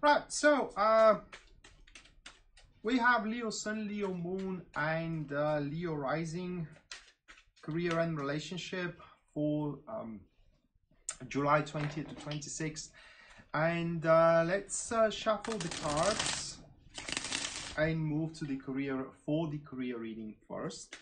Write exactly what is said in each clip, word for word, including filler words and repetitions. Right, so uh, we have Leo Sun, Leo Moon, and uh, Leo Rising, career and relationship for um, July twentieth to twenty-sixth. And uh, let's uh, shuffle the cards and move to the career for the career reading first.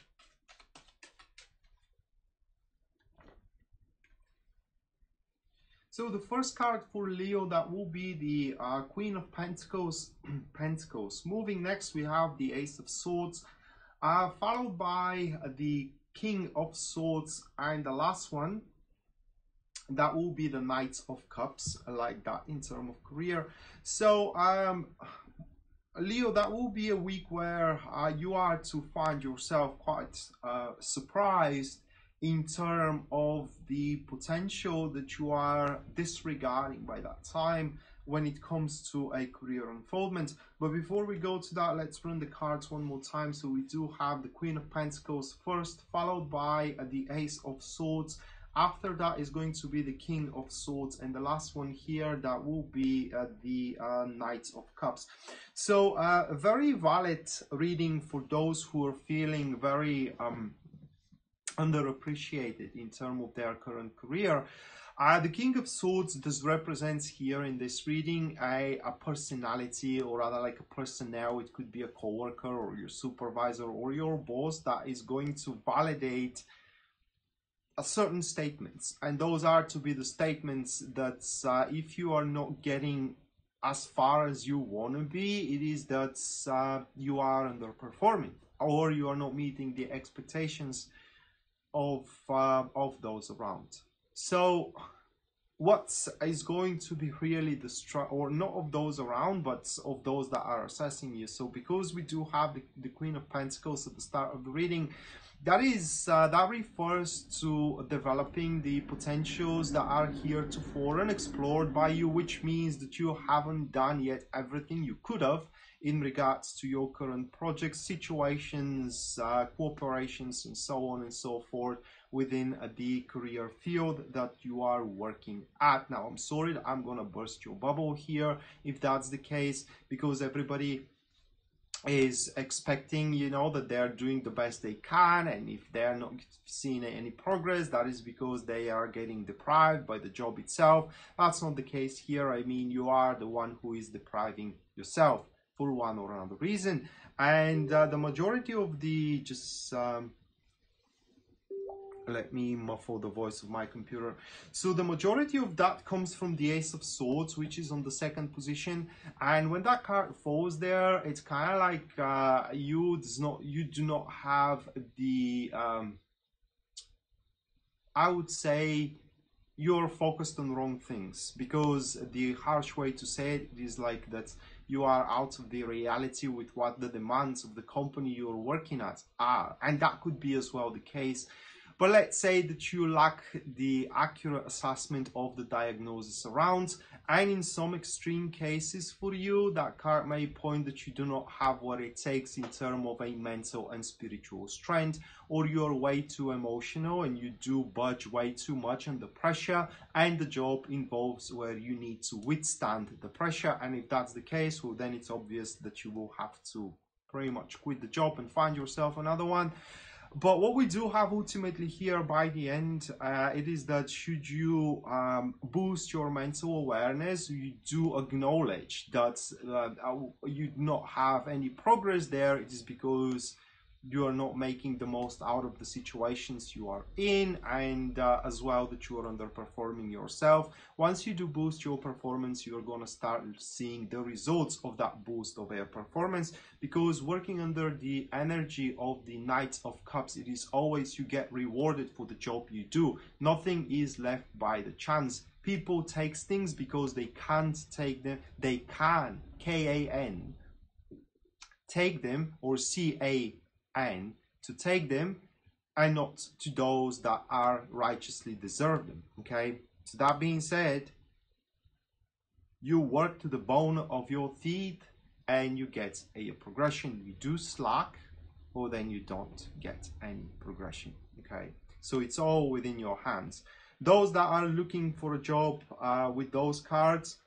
So the first card for Leo, that will be the uh, Queen of Pentacles. Pentacles. Moving next, we have the Ace of Swords, uh, followed by the King of Swords, and the last one, that will be the Knight of Cups, like that in terms of career. So, um, Leo, that will be a week where uh, you are to find yourself quite uh, surprised in terms of the potential that you are disregarding by that time when it comes to a career unfoldment. But before we go to that, let's run the cards one more time. So we do have the Queen of Pentacles first, followed by uh, the Ace of Swords. After that is going to be the King of Swords, and the last one here, that will be uh, the uh, Knight of Cups. So uh, a very valid reading for those who are feeling very um, underappreciated in terms of their current career. Uh, the King of Swords does represents here in this reading a, a personality, or rather like a personnel. It could be a coworker or your supervisor or your boss that is going to validate a certain statements, and those are to be the statements that uh, if you are not getting as far as you want to be, it is that uh, you are underperforming, or you are not meeting the expectations of uh, of those around. So what is going to be really the struggle, or not of those around, but of those that are assessing you. So because we do have the, the Queen of Pentacles at the start of the reading, that is uh, that refers to developing the potentials that are heretofore unexplored by you, which means that you haven't done yet everything you could have in regards to your current projects, situations, uh, cooperations, and so on and so forth within the career field that you are working at. Now, I'm sorry that I'm gonna burst your bubble here if that's the case, because everybody is expecting, you know, that they're doing the best they can, and if they're not seeing any progress, that is because they are getting deprived by the job itself. That's not the case here. I mean, you are the one who is depriving yourself for one or another reason, and uh, the majority of the just um, let me muffle the voice of my computer. So the majority of that comes from the Ace of Swords, which is on the second position. And when that card falls there, it's kind of like uh, you does not you do not have the um, I would say you're focused on wrong things, because the harsh way to say it is like that you are out of the reality with what the demands of the company you're working at are, and that could be as well the case. But let's say that you lack the accurate assessment of the diagnosis around, and in some extreme cases for you, that card may point that you do not have what it takes in terms of a mental and spiritual strength, or you're way too emotional and you do budge way too much under pressure, and the job involves where you need to withstand the pressure. And if that's the case, well, then it's obvious that you will have to pretty much quit the job and find yourself another one. But what we do have ultimately here by the end, uh, it is that should you um, boost your mental awareness, you do acknowledge that uh, you do not have any progress there. It is because you are not making the most out of the situations you are in, and uh, as well that you are underperforming yourself. Once you do boost your performance, you're gonna start seeing the results of that boost of your performance, because working under the energy of the Knight of Cups, it is always you get rewarded for the job you do. Nothing is left by the chance. People take things because they can't take them. They can, K A N, take them, or C A N, and to take them, and not to those that are righteously deserve them. Okay, so that being said, you work to the bone of your teeth and you get a progression. You do slack, or then you don't get any progression. Okay, so it's all within your hands. Those that are looking for a job uh, with those cards,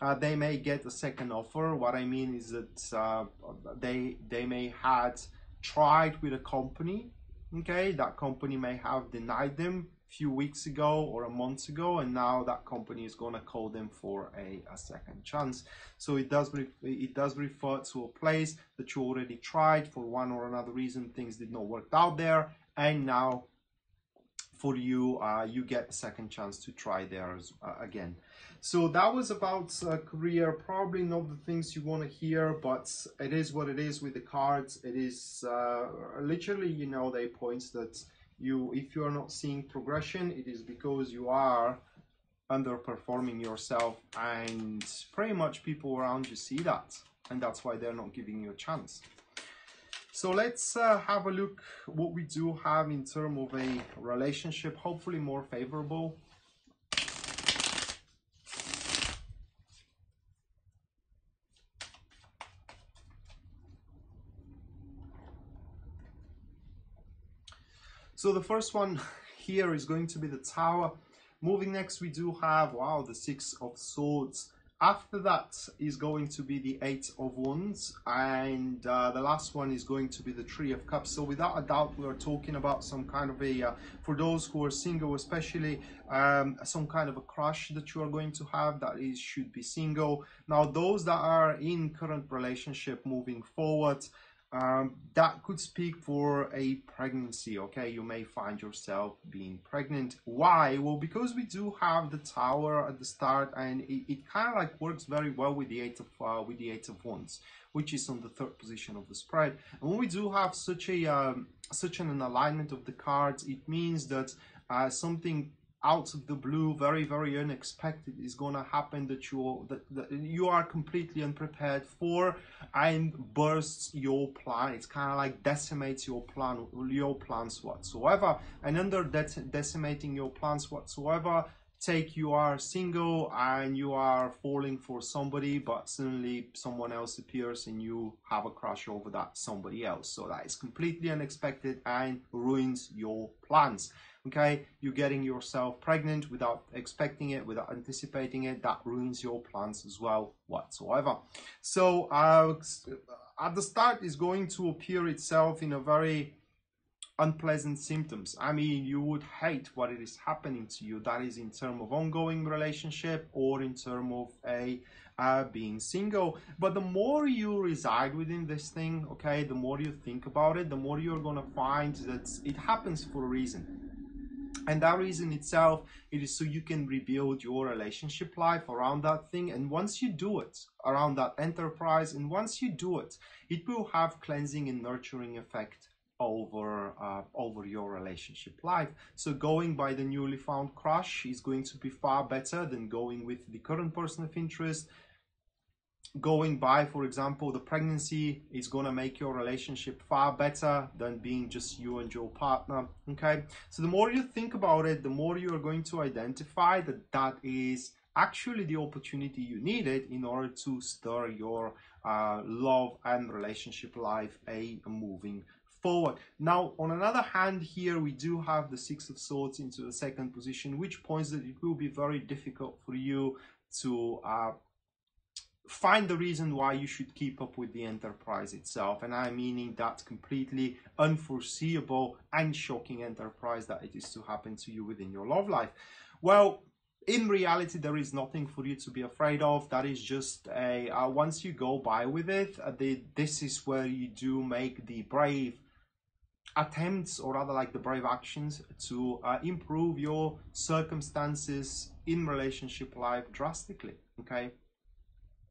uh, they may get a second offer. What I mean is that uh, they they may had tried with a company, okay, that company may have denied them a few weeks ago or a month ago, and now that company is gonna call them for a, a second chance. So it does it does refer to a place that you already tried for one or another reason, things did not work out there, and now for you, uh, you get a second chance to try there uh, again. So that was about uh, career, probably not the things you want to hear, but it is what it is with the cards. It is uh, literally, you know, they point that you, if you're not seeing progression, it is because you are underperforming yourself, and pretty much people around you see that, and that's why they're not giving you a chance. So let's uh, have a look what we do have in terms of a relationship, hopefully more favorable. So the first one here is going to be the Tower. Moving next, we do have, wow, the Six of Swords. After that is going to be the Eight of Wands, and uh, the last one is going to be the Three of Cups. So without a doubt, we are talking about some kind of a, uh, for those who are single especially, um, some kind of a crush that you are going to have that is should be single. Now those that are in current relationship moving forward, um, that could speak for a pregnancy, okay? You may find yourself being pregnant. Why? Well, because we do have the Tower at the start, and it, it kind of like works very well with the eight of uh, with the Eight of Wands, which is on the third position of the spread. And when we do have such a um, such an alignment of the cards, it means that uh, something out of the blue, very very unexpected, is gonna happen that you that, that you are completely unprepared for, and bursts your plan. It's kind of like decimates your plan, your plans whatsoever. And under that decimating your plans whatsoever, take you are single and you are falling for somebody, but suddenly someone else appears and you have a crush over that somebody else. So that is completely unexpected and ruins your plans. Okay, you're getting yourself pregnant without expecting it, without anticipating it. That ruins your plans as well whatsoever. So uh, at the start is going to appear itself in a very unpleasant symptoms. I mean, you would hate what it is happening to you. That is in terms of ongoing relationship or in terms of a uh, being single. But the more you reside within this thing, okay, the more you think about it, the more you're gonna find that it happens for a reason. And that reason itself, it is so you can rebuild your relationship life around that thing. And once you do it around that enterprise, and once you do it, it will have cleansing and nurturing effect over uh, over your relationship life. So going by the newly found crush is going to be far better than going with the current person of interest. Going by, for example, the pregnancy is gonna make your relationship far better than being just you and your partner, okay? So the more you think about it, the more you are going to identify that that is actually the opportunity you needed in order to stir your uh, love and relationship life a moving forward. Now, on another hand, here we do have the Six of Swords into the second position, which points that it will be very difficult for you to uh, find the reason why you should keep up with the enterprise itself. And I'm meaning that completely unforeseeable and shocking enterprise that it is to happen to you within your love life. Well, in reality, there is nothing for you to be afraid of. That is just a, uh, once you go by with it, uh, the, this is where you do make the brave attempts, or rather like the brave actions to uh, improve your circumstances in relationship life drastically, okay?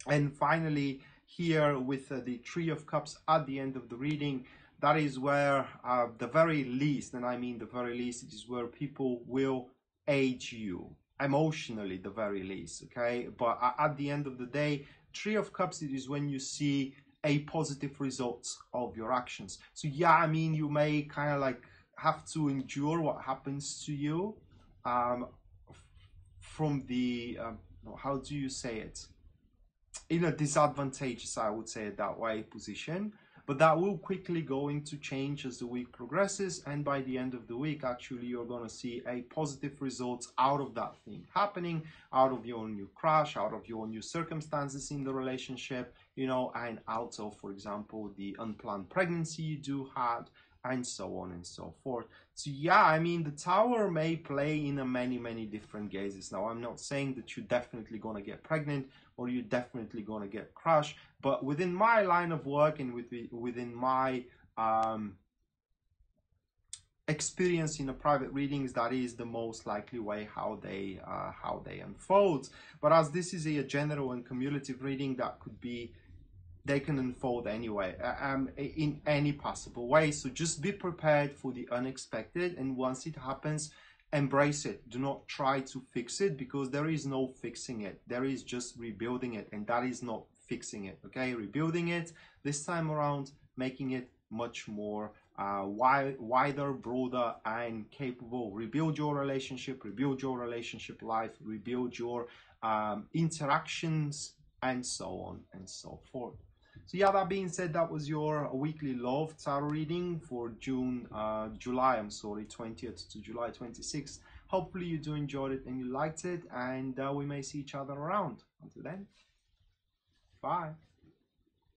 And finally, here with uh, the Three of Cups at the end of the reading, that is where uh, the very least, and I mean the very least, it is where people will age you, emotionally the very least, okay? But uh, at the end of the day, Three of Cups, it is when you see a positive result of your actions. So yeah, I mean, you may kind of like have to endure what happens to you um, from the, um, how do you say it? In a disadvantageous, I would say it that way, position, but that will quickly going to change as the week progresses, and by the end of the week actually you're going to see a positive results out of that thing happening, out of your new crush, out of your new circumstances in the relationship, you know, and also for example the unplanned pregnancy you do have, and so on and so forth. So yeah, I mean, the tower may play in a many many different guises. Now I'm not saying that you're definitely gonna get pregnant or you're definitely gonna get crushed, but within my line of work and with the, within my um, experience in the private readings, that is the most likely way how they uh, how they unfold. But as this is a general and cumulative reading, that could be they can unfold anyway, um, in any possible way. So just be prepared for the unexpected, and once it happens, embrace it. Do not try to fix it, because there is no fixing it. There is just rebuilding it, and that is not fixing it, okay? Rebuilding it this time around, making it much more uh, wide, wider, broader, and capable. Rebuild your relationship, rebuild your relationship life, rebuild your um, interactions, and so on and so forth. So yeah, that being said, that was your weekly love tarot reading for June, uh, July, I'm sorry, twentieth to July twenty-sixth. Hopefully you do enjoyed it and you liked it, and uh, we may see each other around. Until then, bye.